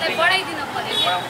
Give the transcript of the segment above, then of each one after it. परिवर्तन गर्न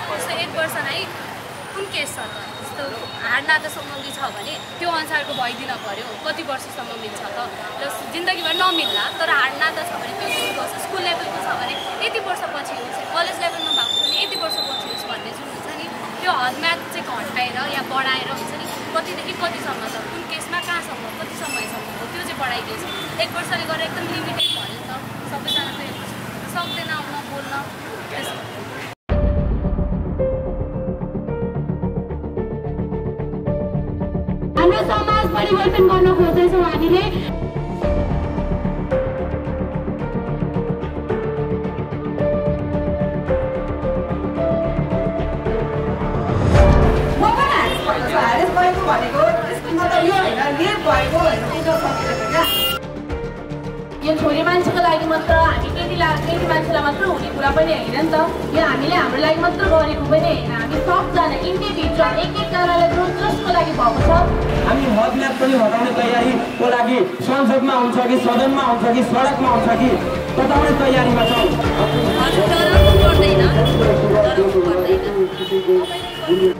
खोज्दैछौं हामीले यो छोरी मान्छेको लागि मात्र हामी केटी मान्छेलाई मात्र हुने कुरा पनि हैन नि त यो हामीले हाम्रो लागि मात्र गरेको पनि हैन हामी सबजना इन्डिभिजुअल एक-एक जनाले जसको लागि भएको छ हामी मदल्याप पनि हटाउने तयारीको लागि संसदमा हुन्छ कि सदनमा हुन्छ कि सडकमा हुन्छ कि बताउने तयारीमा छौं डराउनु पर्दैन डराउनु पर्दैन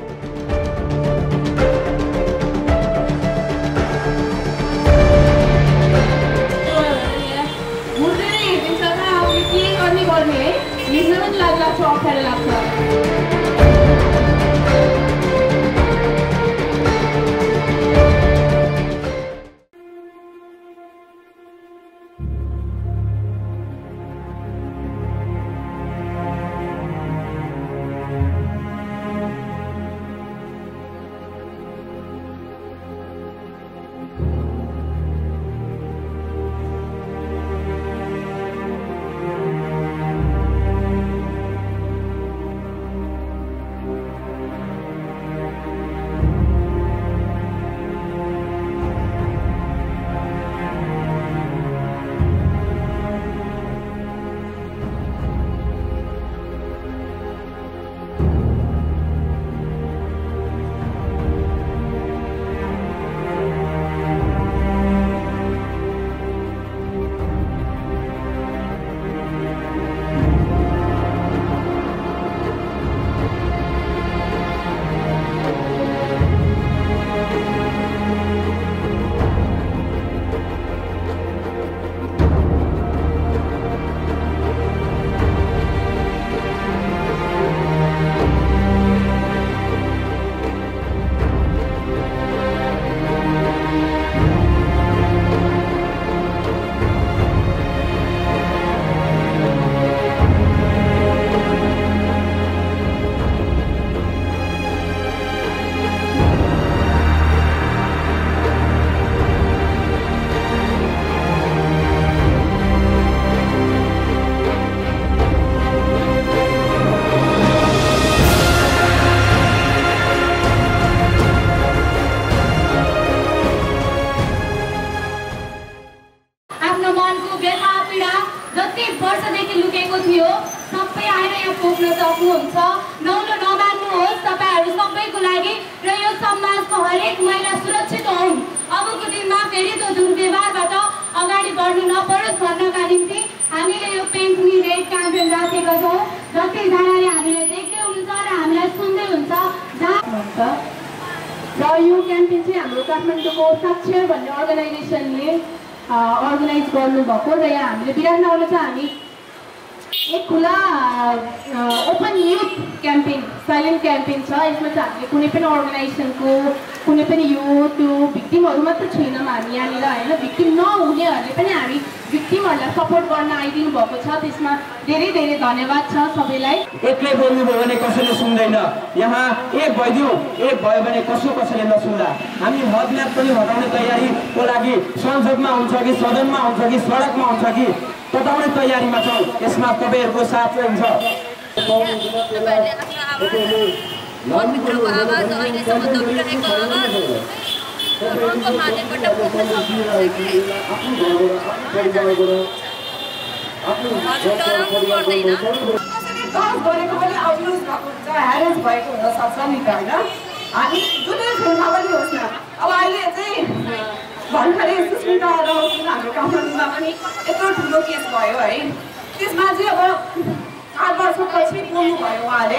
I उहाँले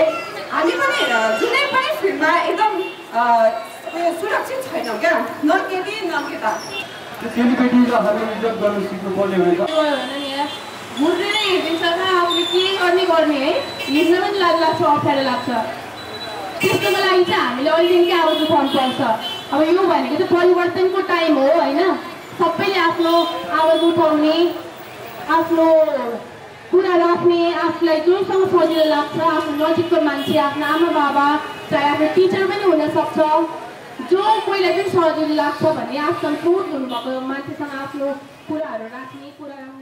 हामी पनि जुनै पनि फिल्डमा एकदम सुरक्षित छैनौँ क्या न केटी न केटा सेलिब्रेटीहरुले इज्जत गर्न सिक्नु पर्ने हुन्छ नि यार मुर्दै दिन्छ कहाँ आउने के गर्ने गर्ने है निस्न पनि लाग्छ अप्ठ्यारो लाग्छ त्यसको लागि चाहिँ हामीले अलिअलि आवाज उठाउनु पर्छ अब यो भनेको त परिवर्तनको टाइम हो हैन सबैले आफ्नो आवाज उठाउने आफ्नो कुरा राख्ने आफूलाई जोसँग सजिलो लाग्छ आफ्नो नजिकको मान्छे आफ्नो आमा बाबा चाहे आफ्नो टिचर पनि हुन सक्छ जो कोहीलाई पनि सजिलो लाग्छ भने आफूसँग बोध हुनुभएको मान्छेसँग आफ्नो कुराहरू राख्ने कुरा